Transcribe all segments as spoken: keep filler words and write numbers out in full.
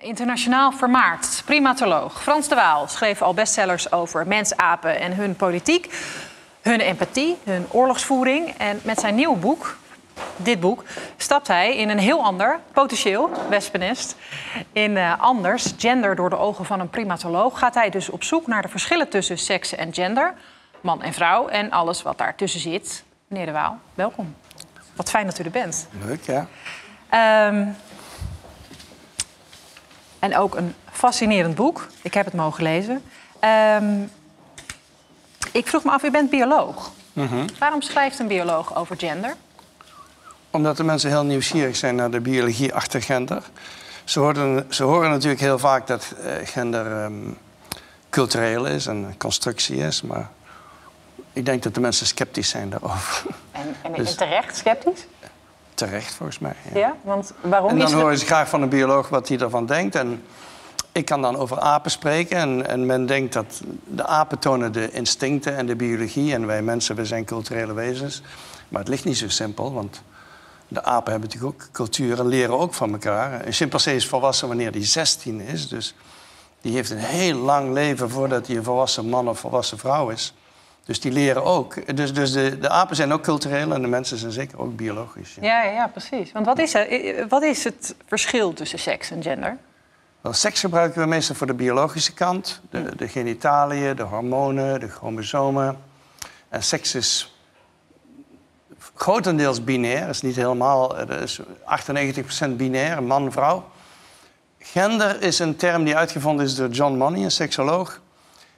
Internationaal vermaard, primatoloog Frans de Waal schreef al bestsellers over mensapen en hun politiek, hun empathie, hun oorlogsvoering. En met zijn nieuw boek, dit boek, stapt hij in een heel ander, potentieel wespennest, in uh, anders, gender door de ogen van een primatoloog, gaat hij dus op zoek naar de verschillen tussen seks en gender, man en vrouw en alles wat daartussen zit. Meneer de Waal, welkom. Wat fijn dat u er bent. Leuk, ja. Um, En ook een fascinerend boek. Ik heb het mogen lezen. Um, ik vroeg me af, u bent bioloog. Mm-hmm. Waarom schrijft een bioloog over gender? Omdat de mensen heel nieuwsgierig zijn naar de biologie achter gender. Ze horen, ze horen natuurlijk heel vaak dat gender um, cultureel is en constructie is. Maar ik denk dat de mensen sceptisch zijn daarover. En, en, dus... en terecht sceptisch? Terecht, volgens mij. Ja, ja, want waarom? En dan horen ze graag van een bioloog wat hij ervan denkt. En ik kan dan over apen spreken. En, en men denkt dat de apen tonen de instincten en de biologie. En wij mensen, we zijn culturele wezens. Maar het ligt niet zo simpel, want de apen hebben natuurlijk ook cultuur en leren ook van elkaar. Een chimpansee is volwassen wanneer hij zestien is. Dus die heeft een heel lang leven voordat hij een volwassen man of volwassen vrouw is. Dus die leren ook. Dus, dus de, de apen zijn ook cultureel en de mensen zijn zeker ook biologisch. Ja, ja, ja, precies. Want wat is, er, wat is het verschil tussen seks en gender? Wel, seks gebruiken we meestal voor de biologische kant. De, de genitaliën, de hormonen, de chromosomen. En seks is grotendeels binair. Dat is niet helemaal. Dat is achtennegentig procent binair, man, vrouw. Gender is een term die uitgevonden is door John Money, een seksoloog.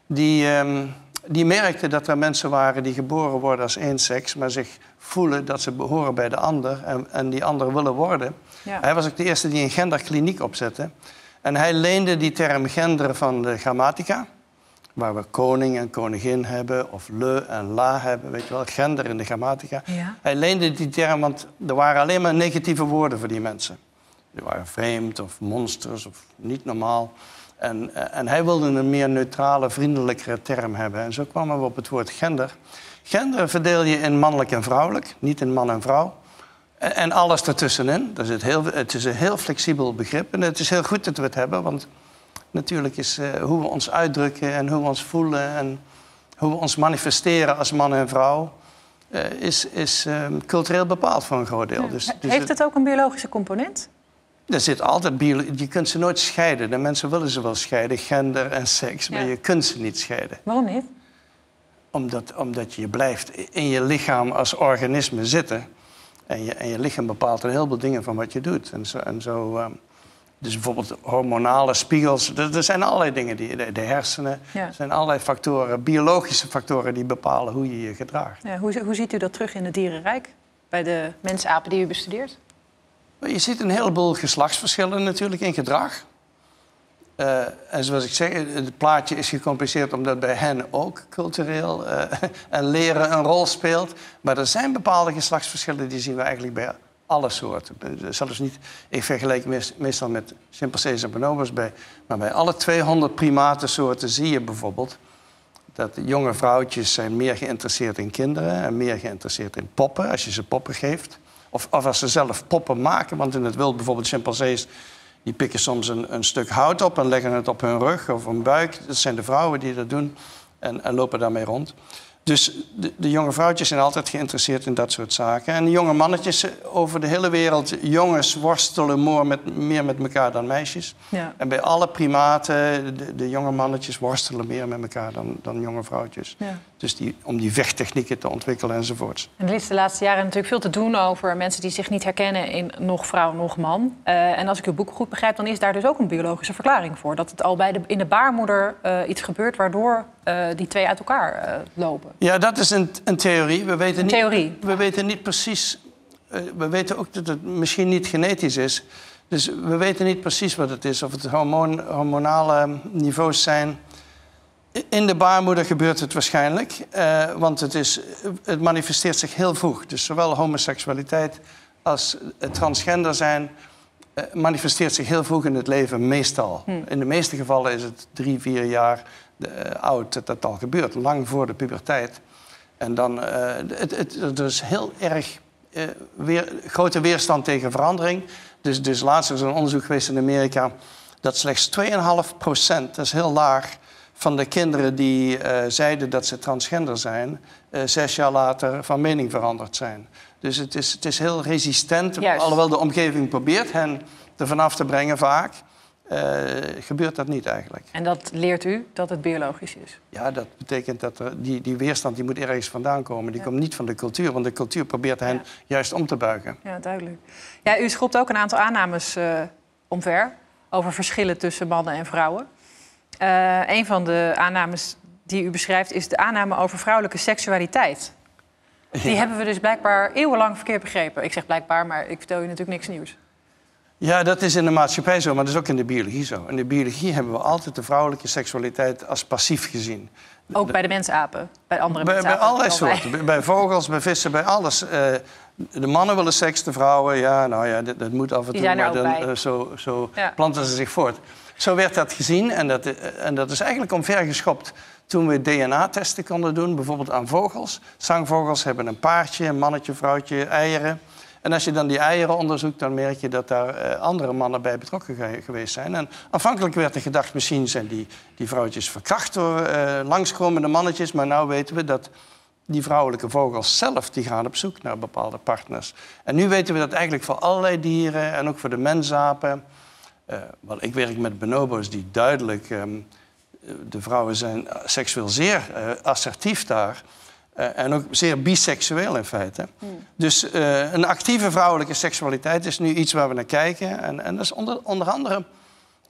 Die... Um, Die merkte dat er mensen waren die geboren worden als één seks, maar zich voelen dat ze behoren bij de ander en, en die ander willen worden. Ja. Hij was ook de eerste die een genderkliniek opzette. En hij leende die term gender van de grammatica, waar we koning en koningin hebben of le en la hebben, weet je wel, gender in de grammatica. Ja. Hij leende die term, want er waren alleen maar negatieve woorden voor die mensen. Die waren vreemd of monsters of niet normaal. En, en hij wilde een meer neutrale, vriendelijkere term hebben. En zo kwamen we op het woord gender. Gender verdeel je in mannelijk en vrouwelijk, niet in man en vrouw. En, en alles ertussenin. Dus het, heel, het is een heel flexibel begrip. En het is heel goed dat we het hebben, want natuurlijk is uh, hoe we ons uitdrukken en hoe we ons voelen en hoe we ons manifesteren als man en vrouw uh, is, is uh, cultureel bepaald voor een groot deel. Ja. Dus, dus heeft het ook een biologische component? Er zit altijd biologie. Je kunt ze nooit scheiden. De mensen willen ze wel scheiden, gender en seks, maar ja, je kunt ze niet scheiden. Waarom niet? Omdat, omdat je blijft in je lichaam als organisme zitten. En je, en je lichaam bepaalt een heleboel dingen van wat je doet. En zo, en zo, um, dus bijvoorbeeld hormonale spiegels. Er, er zijn allerlei dingen, die, de, de hersenen. Ja. Er zijn allerlei factoren, biologische factoren die bepalen hoe je je gedraagt. Ja, hoe, hoe ziet u dat terug in het dierenrijk? Bij de mensapen die u bestudeert? Je ziet een heleboel geslachtsverschillen natuurlijk in gedrag. Uh, en zoals ik zeg, het plaatje is gecompliceerd omdat bij hen ook cultureel uh, en leren een rol speelt. Maar er zijn bepaalde geslachtsverschillen die zien we eigenlijk bij alle soorten. Zelfs niet, ik vergelijk meest, meestal met chimpansees en bonobos, bij, maar bij alle tweehonderd primatensoorten zie je bijvoorbeeld dat jonge vrouwtjes zijn meer geïnteresseerd in kinderen en meer geïnteresseerd in poppen, als je ze poppen geeft. Of, of als ze zelf poppen maken, want in het wild bijvoorbeeld chimpansees, die pikken soms een, een stuk hout op en leggen het op hun rug of hun buik. Dat zijn de vrouwen die dat doen en, en lopen daarmee rond. Dus de, de jonge vrouwtjes zijn altijd geïnteresseerd in dat soort zaken. En de jonge mannetjes over de hele wereld, jongens worstelen meer met, meer met elkaar dan meisjes. Ja. En bij alle primaten, de, de jonge mannetjes worstelen meer met elkaar dan, dan jonge vrouwtjes. Ja. Dus die, om die vechttechnieken te ontwikkelen enzovoorts. En er is de laatste jaren natuurlijk veel te doen over mensen die zich niet herkennen in nog vrouw, nog man. Uh, en als ik uw boek goed begrijp, dan is daar dus ook een biologische verklaring voor. Dat het al bij de, in de baarmoeder uh, iets gebeurt waardoor uh, die twee uit elkaar uh, lopen. Ja, dat is een, een theorie. We weten een niet, theorie. We weten niet precies. Uh, we weten ook dat het misschien niet genetisch is. Dus we weten niet precies wat het is. Of het hormoon, hormonale niveaus zijn. In de baarmoeder gebeurt het waarschijnlijk, eh, want het, is, het manifesteert zich heel vroeg. Dus zowel homoseksualiteit als transgender zijn eh, manifesteert zich heel vroeg in het leven, meestal. Hm. In de meeste gevallen is het drie, vier jaar eh, oud dat dat al gebeurt, lang voor de puberteit. En dan, eh, het, het, het is heel erg eh, weer, grote weerstand tegen verandering. Dus, dus laatst is er een onderzoek geweest in Amerika dat slechts twee komma vijf procent, dat is heel laag, van de kinderen die uh, zeiden dat ze transgender zijn, uh, zes jaar later van mening veranderd zijn. Dus het is, het is heel resistent. Juist. Alhoewel de omgeving probeert hen er vanaf te brengen vaak, uh, gebeurt dat niet eigenlijk. En dat leert u dat het biologisch is? Ja, dat betekent dat er, die, die weerstand die moet ergens vandaan komen. Die ja. komt niet van de cultuur, want de cultuur probeert hen ja. juist om te buigen. Ja, duidelijk. Ja, u schopt ook een aantal aannames uh, omver over verschillen tussen mannen en vrouwen. Uh, een van de aannames die u beschrijft is de aanname over vrouwelijke seksualiteit. Die ja. hebben we dus blijkbaar eeuwenlang verkeerd begrepen. Ik zeg blijkbaar, maar ik vertel je natuurlijk niks nieuws. Ja, dat is in de maatschappij zo, maar dat is ook in de biologie zo. In de biologie hebben we altijd de vrouwelijke seksualiteit als passief gezien. Ook de, bij de mensapen? Bij andere bij, mensapen? Bij allerlei soorten. Bij. bij vogels, bij vissen, bij alles. Uh, de mannen willen seks, de vrouwen, ja, nou ja, dat, dat moet af en toe. Die maar dan, uh, zo zo ja. planten ze zich voort. Zo werd dat gezien en dat, en dat is eigenlijk omvergeschopt toen we D N A-testen konden doen, bijvoorbeeld aan vogels. Zangvogels hebben een paartje, een mannetje, vrouwtje, eieren. En als je dan die eieren onderzoekt, dan merk je dat daar andere mannen bij betrokken ge- geweest zijn. En aanvankelijk werd er gedacht, misschien zijn die, die vrouwtjes verkracht door uh, langskomende mannetjes, maar nou weten we dat die vrouwelijke vogels zelf die gaan op zoek naar bepaalde partners. En nu weten we dat eigenlijk voor allerlei dieren en ook voor de mensapen. Uh, want ik werk met bonobo's die duidelijk... Um, de vrouwen zijn seksueel zeer uh, assertief daar. Uh, en ook zeer biseksueel in feite. Mm. Dus uh, een actieve vrouwelijke seksualiteit is nu iets waar we naar kijken. En, en dat is onder, onder andere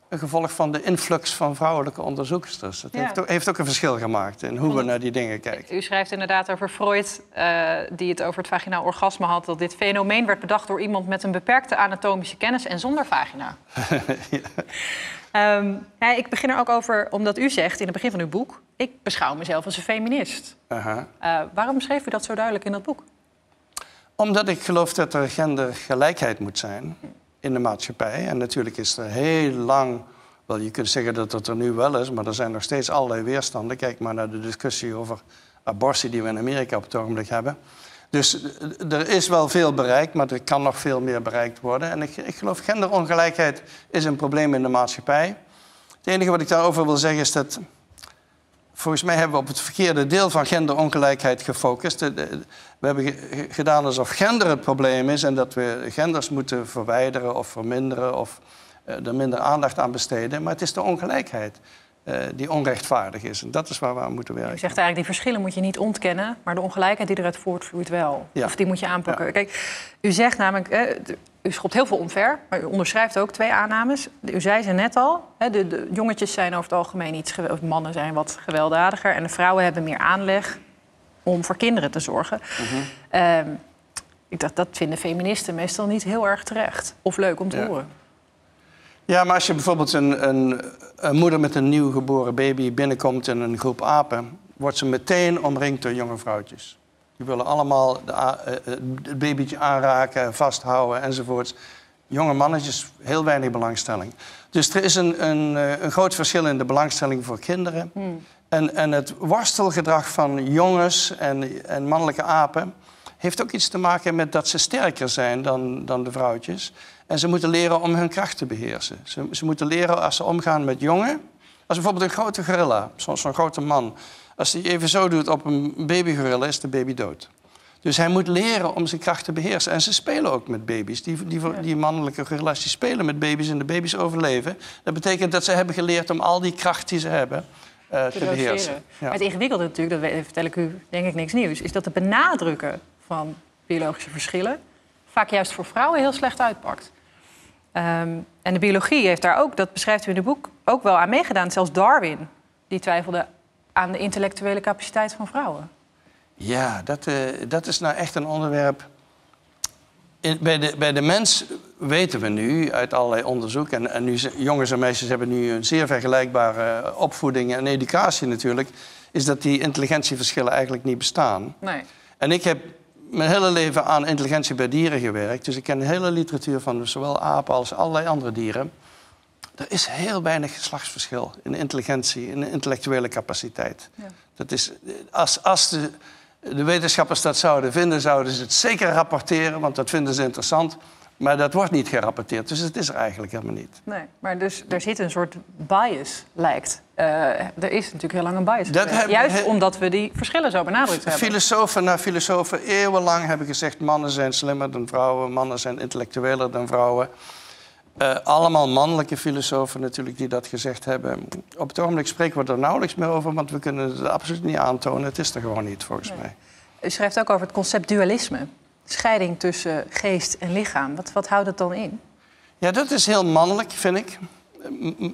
een gevolg van de influx van vrouwelijke onderzoeksters. Dat ja. heeft, ook, heeft ook een verschil gemaakt in hoe we naar die dingen kijken. U schrijft inderdaad over Freud, uh, die het over het vaginaal orgasme had, dat dit fenomeen werd bedacht door iemand met een beperkte anatomische kennis en zonder vagina. ja. um, ja, ik begin er ook over, omdat u zegt in het begin van uw boek, ik beschouw mezelf als een feminist. Uh-huh. uh, waarom schreef u dat zo duidelijk in dat boek? Omdat ik geloof dat er gendergelijkheid moet zijn in de maatschappij. En natuurlijk is er heel lang... Wel, je kunt zeggen dat dat er nu wel is, maar er zijn nog steeds allerlei weerstanden. Kijk maar naar de discussie over abortie die we in Amerika op het ogenblik hebben. Dus er is wel veel bereikt, maar er kan nog veel meer bereikt worden. En ik, ik geloof, genderongelijkheid is een probleem in de maatschappij. Het enige wat ik daarover wil zeggen is dat... Volgens mij hebben we op het verkeerde deel van genderongelijkheid gefocust. We hebben gedaan alsof gender het probleem is en dat we genders moeten verwijderen of verminderen of er minder aandacht aan besteden. Maar het is de ongelijkheid die onrechtvaardig is. En dat is waar we aan moeten werken. Je zegt eigenlijk, die verschillen moet je niet ontkennen, maar de ongelijkheid die eruit voortvloeit wel. Ja. Of die moet je aanpakken. Ja. Kijk, u zegt namelijk, u schopt heel veel omver, maar u onderschrijft ook twee aannames. U zei ze net al, de, de jongetjes zijn over het algemeen iets, of mannen zijn wat gewelddadiger en de vrouwen hebben meer aanleg om voor kinderen te zorgen. Mm-hmm. um, ik dacht, dat vinden feministen meestal niet heel erg terecht of leuk om te ja. horen. Ja, maar als je bijvoorbeeld een, een, een moeder met een nieuwgeboren baby binnenkomt in een groep apen, wordt ze meteen omringd door jonge vrouwtjes. Die willen allemaal de, uh, het babytje aanraken, vasthouden enzovoorts. Jonge mannetjes, heel weinig belangstelling. Dus er is een, een, een groot verschil in de belangstelling voor kinderen. Hmm. En, en het worstelgedrag van jongens en, en mannelijke apen heeft ook iets te maken met dat ze sterker zijn dan, dan de vrouwtjes. En ze moeten leren om hun kracht te beheersen. Ze, ze moeten leren als ze omgaan met jongen. Als bijvoorbeeld een grote gorilla, zo'n zo'n grote man. Als hij even zo doet op een babygorilla, is de baby dood. Dus hij moet leren om zijn kracht te beheersen. En ze spelen ook met baby's. Die, die, die mannelijke gorilla's die spelen met baby's en de baby's overleven. Dat betekent dat ze hebben geleerd om al die kracht die ze hebben uh, te, te beheersen. Ja. Het ingewikkelde natuurlijk, dat vertel ik u denk ik niks nieuws, is dat het benadrukken van biologische verschillen vaak juist voor vrouwen heel slecht uitpakt. Um, en de biologie heeft daar ook, dat beschrijft u in het boek, ook wel aan meegedaan. Zelfs Darwin, die twijfelde aan de intellectuele capaciteit van vrouwen. Ja, dat, uh, dat is nou echt een onderwerp. In, bij, de, bij de mens weten we nu uit allerlei onderzoek... en, en nu, jongens en meisjes hebben nu een zeer vergelijkbare opvoeding en educatie natuurlijk... is dat die intelligentieverschillen eigenlijk niet bestaan. Nee. En ik heb mijn hele leven aan intelligentie bij dieren gewerkt... dus ik ken de hele literatuur van zowel apen als allerlei andere dieren... Er is heel weinig geslachtsverschil in intelligentie, in intellectuele capaciteit. Ja. Dat is, als als de, de wetenschappers dat zouden vinden, zouden ze het zeker rapporteren... want dat vinden ze interessant. Maar dat wordt niet gerapporteerd, dus het is er eigenlijk helemaal niet. Nee, maar dus er zit een soort bias, lijkt. Uh, er is natuurlijk heel lang een bias. Dat heb, Juist he, omdat we die verschillen zo benadrukt hebben. Filosofen na filosofen eeuwenlang hebben gezegd... mannen zijn slimmer dan vrouwen, mannen zijn intellectueler dan vrouwen. Uh, allemaal mannelijke filosofen natuurlijk die dat gezegd hebben. Op het ogenblik spreken we er nauwelijks meer over... want we kunnen het absoluut niet aantonen. Het is er gewoon niet, volgens nee. mij. U schrijft ook over het concept dualisme. Scheiding tussen geest en lichaam. Wat, wat houdt dat dan in? Ja, dat is heel mannelijk, vind ik.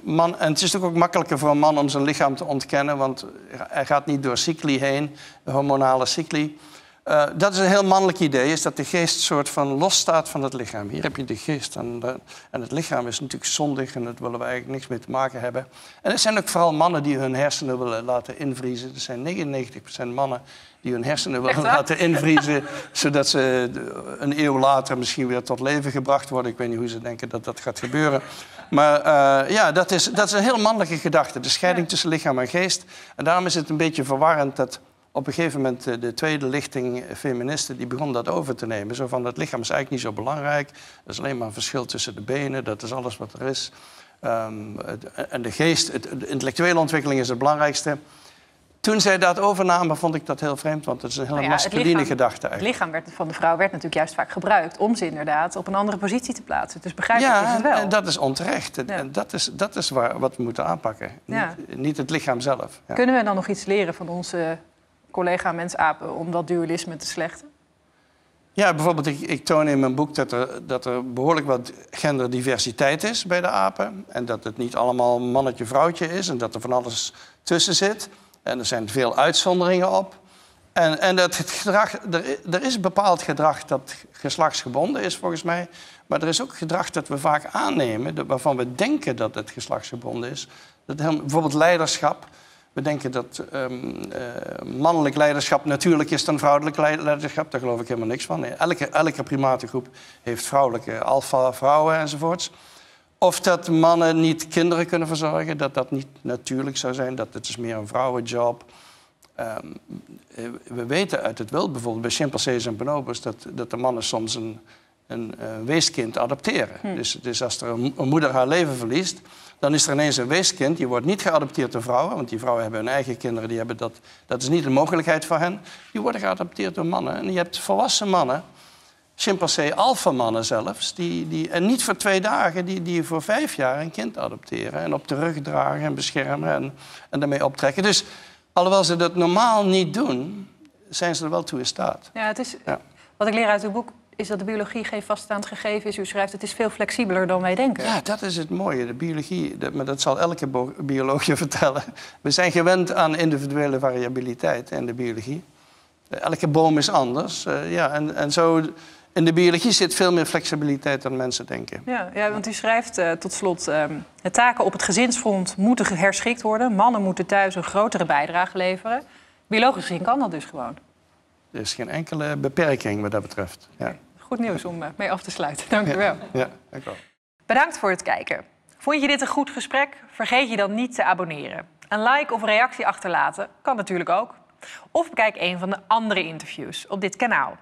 Man, en het is ook makkelijker voor een man om zijn lichaam te ontkennen... want hij gaat niet door cycli heen, hormonale cycli. Uh, dat is een heel mannelijk idee, is dat de geest soort van losstaat van het lichaam. Hier heb je de geest en, de, en het lichaam is natuurlijk zondig... en daar willen we eigenlijk niks mee te maken hebben. En het zijn ook vooral mannen die hun hersenen willen laten invriezen. Er zijn negenennegentig procent mannen... die hun hersenen willen laten invriezen... zodat ze een eeuw later misschien weer tot leven gebracht worden. Ik weet niet hoe ze denken dat dat gaat gebeuren. Maar uh, ja, dat is, dat is een heel mannelijke gedachte. De scheiding ja. tussen lichaam en geest. En daarom is het een beetje verwarrend dat op een gegeven moment... de tweede lichting feministen die begon dat over te nemen. Zo van, dat lichaam is eigenlijk niet zo belangrijk. Er is alleen maar een verschil tussen de benen. Dat is alles wat er is. Um, het, en de geest, het, de intellectuele ontwikkeling is het belangrijkste... Toen zij dat overnamen, vond ik dat heel vreemd, want het is een hele nou ja, masculine lichaam, gedachte eigenlijk. Het lichaam werd, van de vrouw werd natuurlijk juist vaak gebruikt om ze inderdaad op een andere positie te plaatsen. Dus begrijpelijk ja, is het wel. Ja, dat is onterecht. Ja. En dat is, dat is waar, wat we moeten aanpakken. Ja. Niet, niet het lichaam zelf. Ja. Kunnen we dan nog iets leren van onze collega mensapen om dat dualisme te slechten? Ja, bijvoorbeeld, ik, ik toon in mijn boek dat er, dat er behoorlijk wat genderdiversiteit is bij de apen. En dat het niet allemaal mannetje-vrouwtje is en dat er van alles tussen zit... En er zijn veel uitzonderingen op. En, en dat het gedrag, er, er is bepaald gedrag dat geslachtsgebonden is, volgens mij. Maar er is ook gedrag dat we vaak aannemen... Dat, waarvan we denken dat het geslachtsgebonden is. Dat, bijvoorbeeld leiderschap. We denken dat um, uh, mannelijk leiderschap natuurlijk is dan vrouwelijk leiderschap. Daar geloof ik helemaal niks van. Elke, elke primatengroep heeft vrouwelijke alfa-vrouwen enzovoorts. Of dat mannen niet kinderen kunnen verzorgen, dat dat niet natuurlijk zou zijn. Dat het is meer een vrouwenjob. Um, we weten uit het wild, bijvoorbeeld bij chimpansees en bonobos... dat, dat de mannen soms een, een, een weeskind adopteren. Hm. Dus, dus als er een, een moeder haar leven verliest, dan is er ineens een weeskind. Die wordt niet geadopteerd door vrouwen, want die vrouwen hebben hun eigen kinderen. Die hebben dat, dat is niet een mogelijkheid voor hen. Die worden geadopteerd door mannen. En je hebt volwassen mannen... chimpansee alfamannen zelfs, die, die, en niet voor twee dagen... Die, die voor vijf jaar een kind adopteren en op de rug dragen en beschermen... en, en daarmee optrekken. Dus alhoewel ze dat normaal niet doen, zijn ze er wel toe in staat. Ja, het is, ja. Wat ik leer uit uw boek is dat de biologie geen vaststaand gegeven is. U schrijft, het is veel flexibeler dan wij denken. Ja, dat is het mooie. De biologie, dat, maar dat zal elke bioloog je vertellen. We zijn gewend aan individuele variabiliteit in de biologie. Elke boom is anders, uh, ja, en, en zo... In de biologie zit veel meer flexibiliteit dan mensen denken. Ja, ja want u schrijft uh, tot slot... Uh, de taken op het gezinsfront moeten herschikt worden. Mannen moeten thuis een grotere bijdrage leveren. Biologisch gezien kan dat dus gewoon. Er is geen enkele beperking wat dat betreft. Ja. Goed nieuws om uh, mee af te sluiten. Dank u wel. Ja, ja, dank u wel. Bedankt voor het kijken. Vond je dit een goed gesprek? Vergeet je dan niet te abonneren. Een like of reactie achterlaten kan natuurlijk ook. Of bekijk een van de andere interviews op dit kanaal.